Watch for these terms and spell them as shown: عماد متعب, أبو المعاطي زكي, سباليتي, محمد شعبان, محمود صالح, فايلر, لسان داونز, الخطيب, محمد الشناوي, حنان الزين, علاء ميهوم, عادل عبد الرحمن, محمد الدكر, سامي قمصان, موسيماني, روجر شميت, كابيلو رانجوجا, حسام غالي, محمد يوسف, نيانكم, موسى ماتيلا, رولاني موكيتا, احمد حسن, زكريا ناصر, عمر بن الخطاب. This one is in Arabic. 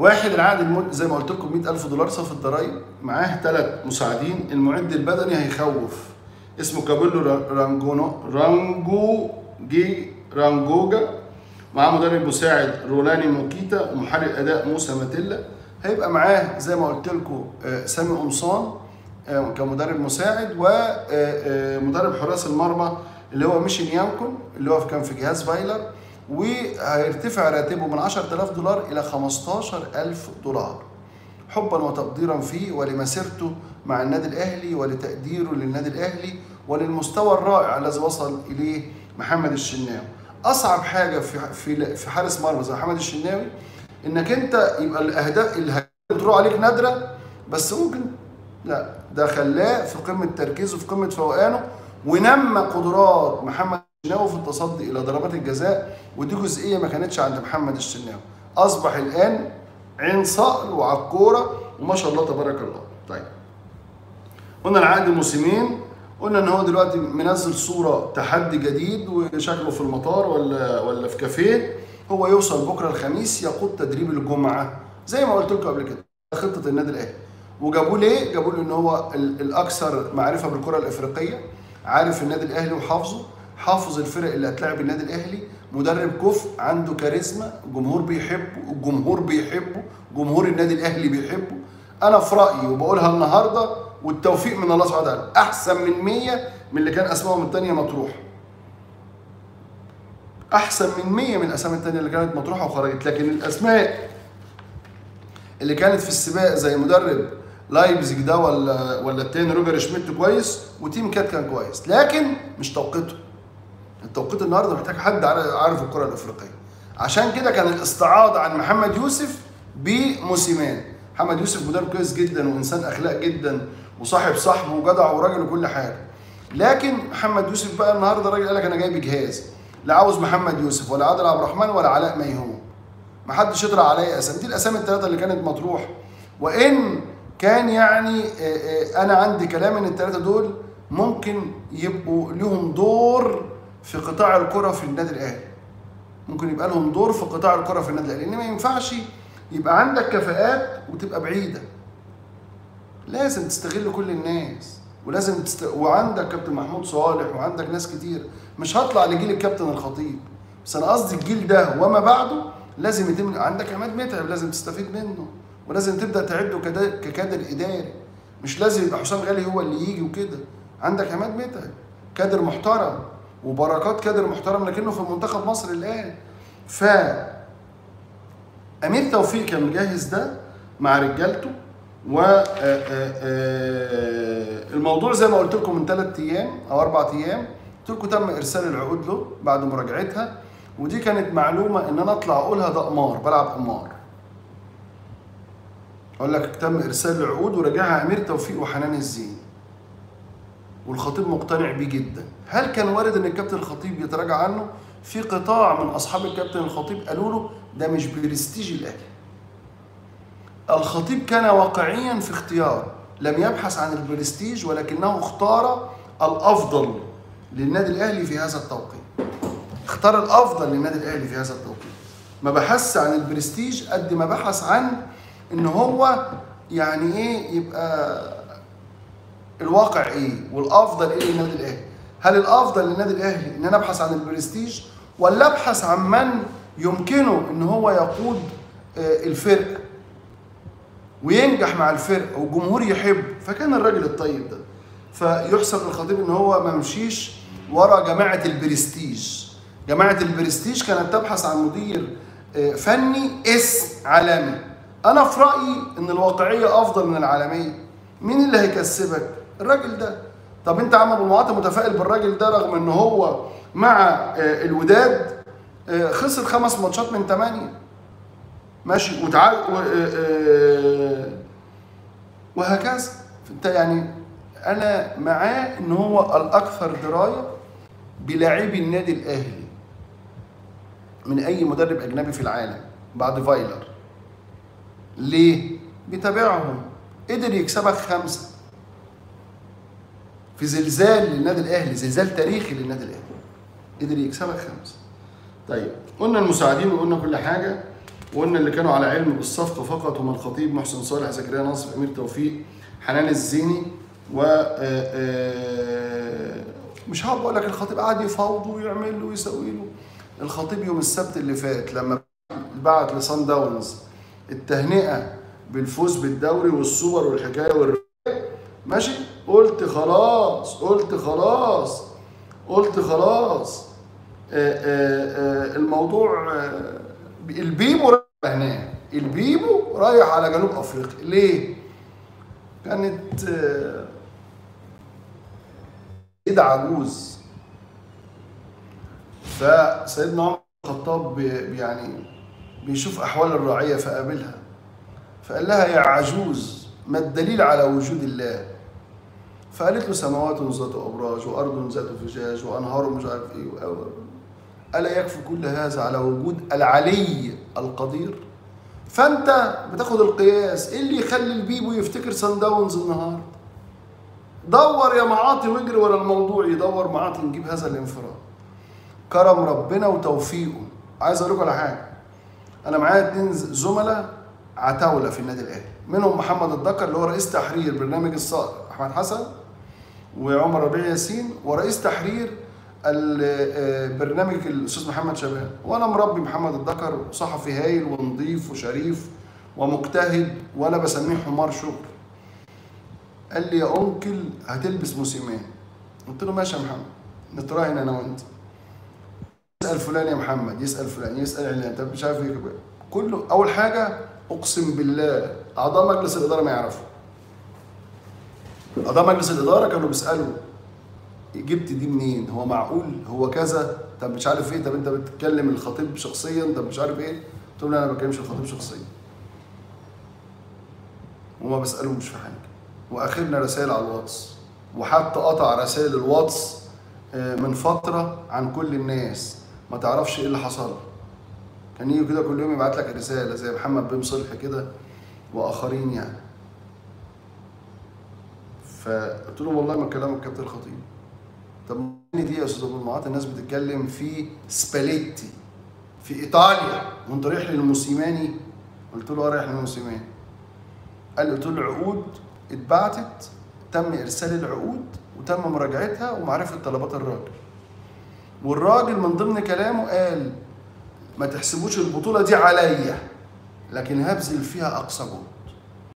واحد العقد زي ما قلت لكم $100,000 صافي الضرايب، معاه 3 مساعدين، المعد البدني هيخوف اسمه كابيلو رانجوجا، معاه مدرب مساعد رولاني موكيتا، ومحرك اداء موسى ماتيلا، هيبقى معاه زي ما قلت لكم سامي قمصان كمدرب مساعد، ومدرب حراس المرمى اللي هو مش نيانكم اللي هو كان في جهاز فايلر، وهيرتفع راتبه من $10,000 إلى $15,000 حبا وتقديرا فيه ولمسيرته مع النادي الأهلي ولتقديره للنادي الأهلي وللمستوى الرائع الذي وصل إليه محمد الشناوي. أصعب حاجة في حارس مرمى زي محمد الشناوي إنك أنت يبقى الأهداف اللي هتروح عليك نادرة، بس ممكن لا ده خلاه في قمة تركيزه في قمة فوقانه، ونمى قدرات محمد الشناوي في التصدي الى ضربات الجزاء، ودي جزئيه ما كانتش عند محمد الشناوي. اصبح الان عين صقر وعلى الكوره وما شاء الله تبارك الله. طيب قلنا العقد موسمين، قلنا ان هو دلوقتي منزل صوره تحدي جديد وشكله في المطار ولا في كافيه، هو يوصل بكره الخميس يقود تدريب الجمعه زي ما قلت لكم قبل كده خطه النادي الاهلي. وجابوه ليه؟ جابوه ان هو الاكثر معرفه بالكره الافريقيه، عارف النادي الاهلي وحافظه، حافظ الفرق اللي هتلاعب النادي الاهلي، مدرب كفء، عنده كاريزما، الجمهور بيحبه، جمهور النادي الاهلي بيحبه. انا في رايي وبقولها النهارده والتوفيق من الله سبحانه وتعالى، احسن من 100 من اللي كان اسمائهم الثانيه مطروحه. احسن من 100 من الاسامي الثانيه اللي كانت مطروحه وخرجت، لكن الاسماء اللي كانت في السباق زي مدرب لايبزيج ده ولا التاني روجر شميت كويس، وتيم كات كان كويس، لكن مش توقيته. التوقيت النهارده محتاج حد عارف الكره الافريقيه. عشان كده كان الاستعاضه عن محمد يوسف بموسيماني. محمد يوسف مدرب كويس جدا وانسان اخلاق جدا وصاحب صاحبه وجدع وراجل وكل حاجه. لكن محمد يوسف بقى النهارده راجل قال لك انا جايب جهاز، لا عاوز محمد يوسف ولا عادل عبد الرحمن ولا علاء ميهوم. محدش يطلع عليا اسامي، دي الاسامي الثلاثه اللي كانت مطروح، وان كان يعني انا عندي كلام ان الثلاثه دول ممكن يبقوا لهم دور في قطاع الكره في النادي الاهلي، ممكن يبقى لهم دور في قطاع الكره في النادي الاهلي، لان ما ينفعش يبقى عندك كفاءات وتبقى بعيده، لازم تستغل كل الناس، ولازم وعندك كابتن محمود صالح وعندك ناس كتير. مش هطلع لجيل الكابتن الخطيب، بس انا قصدي الجيل ده وما بعده لازم يتم. عندك عماد متعب لازم تستفيد منه، ولازم تبدا تعده ككادر اداري، مش لازم يبقى حسام غالي هو اللي يجي وكده. عندك عماد متعب كادر محترم وبركات كادر محترم لكنه في منتخب مصر الان. ف امير توفيق كان مجهز ده مع رجالته، و الموضوع زي ما قلت لكم من 3 أو 4 أيام قلت لكم تم ارسال العقود له بعد مراجعتها، ودي كانت معلومه ان انا اطلع اقولها ده قمار، بلعب قمار. اقول لك تم ارسال العقود وراجعها امير توفيق وحنان الزين، والخطيب مقتنع بيه جدا. هل كان وارد ان الكابتن الخطيب يتراجع عنه؟ في قطاع من اصحاب الكابتن الخطيب قالوا له ده مش برستيج الاهلي. الخطيب كان واقعيا في اختياره، لم يبحث عن البرستيج ولكنه اختار الافضل للنادي الاهلي في هذا التوقيت. اختار الافضل للنادي الاهلي في هذا التوقيت. ما بحثش عن البرستيج قد ما بحث عن ان هو يعني ايه يبقى الواقع ايه والافضل ايه للنادي الاهلي. هل الافضل للنادي الاهلي ان انا ابحث عن البرستيج، ولا ابحث عن من يمكنه ان هو يقود الفرقه وينجح مع الفرقه والجمهور يحبه؟ فكان الراجل الطيب ده، فيحسب للخطيب ان هو ما مشيش ورا جماعه البرستيج. جماعه البرستيج كانت تبحث عن مدير فني اسم عالمي. انا في رايي ان الواقعيه افضل من العالميه. مين اللي هيكسبك؟ الراجل ده. طب انت عم ابوالمعاطي متفائل بالراجل ده رغم ان هو مع الوداد خسر 5 ماتشات من 8 ماشي وهكذا. فانت يعني انا معاه ان هو الاكثر درايه بلاعبي النادي الاهلي من اي مدرب اجنبي في العالم بعد فايلر. ليه؟ بيتابعهم، قدر يكسبك 5 في زلزال للنادي الاهلي، زلزال تاريخي للنادي الاهلي، قدر يكسبك 5. طيب قلنا المساعدين وقلنا كل حاجه، وقلنا اللي كانوا على علم بالصفقه فقط هم الخطيب، محسن صالح، زكريا ناصر، امير توفيق، حنان الزين. و مش هقعد اقول لك الخطيب قعد يفاوض ويعمل له ويسوي له. الخطيب يوم السبت اللي فات لما بعت لسان داونز التهنئه بالفوز بالدوري والسوبر والحكايه والروايه، ماشي، قلت خلاص قلت خلاص قلت خلاص الموضوع البيبو رايح هناك، البيبو رايح على جنوب افريقيا. ليه؟ كانت سيدة عجوز، فسيدنا عمر بن الخطاب يعني بيشوف احوال الرعيه فقابلها فقال لها يا عجوز ما الدليل على وجود الله؟ فقالت له سماوات ذات ابراج وارض ذات فجاج وانهار مش عارف ايه، الا يكفي كل هذا على وجود العلي القدير؟ فانت بتاخد القياس. ايه اللي يخلي البيبو يفتكر سان داونز النهارده؟ دور يا معاطي واجري ورا الموضوع، يدور معاطي نجيب هذا الانفراد. كرم ربنا وتوفيقه. عايز اقول لكم على حاجه، انا معايا 2 زملاء عتاوله في النادي الاهلي، منهم محمد الدكر اللي هو رئيس تحرير برنامج الصقر احمد حسن وعمر ربيع ياسين، ورئيس تحرير برنامج الاستاذ محمد شعبان، وانا مربي محمد الدكر صحفي هايل ونظيف وشريف ومجتهد ولا بسميه حمار شغل. قال لي يا انكل هتلبس موسيماني، قلت له ماشي يا محمد نتراهن انا وانت، يسال فلان يا محمد يسال فلان يسال علان، طب مش عارف ايه كله. اول حاجه اقسم بالله اعضاء مجلس الاداره ما يعرفوا، اعضاء مجلس الاداره كانوا بيسالوا جبت دي منين؟ هو معقول؟ هو كذا؟ طب مش عارف ايه؟ طب انت بتتكلم الخطيب شخصيا؟ طب مش عارف ايه؟ قلت لهم لا انا ما بتكلمش الخطيب شخصيا. وما بسالهمش في حاجه. واخرنا رسائل على الواتس، وحتى قطع رسائل الواتس من فتره عن كل الناس، ما تعرفش ايه اللي حصل. كان يجي كده كل يوم يبعت لك رساله زي محمد بيم صالح كده واخرين يعني. فقلت له والله ما كلامك كابتن الخطيب. طب دي يا استاذ ابوالمعاطي الناس بتتكلم في سباليتي في ايطاليا وانت رايح للموسيماني؟ قلت له اه رايح للموسيماني. قال لي قلت له العقود اتبعتت، تم ارسال العقود وتم مراجعتها ومعرفه طلبات الراجل، والراجل من ضمن كلامه قال ما تحسبوش البطوله دي عليا لكن هبذل فيها اقصى جهد.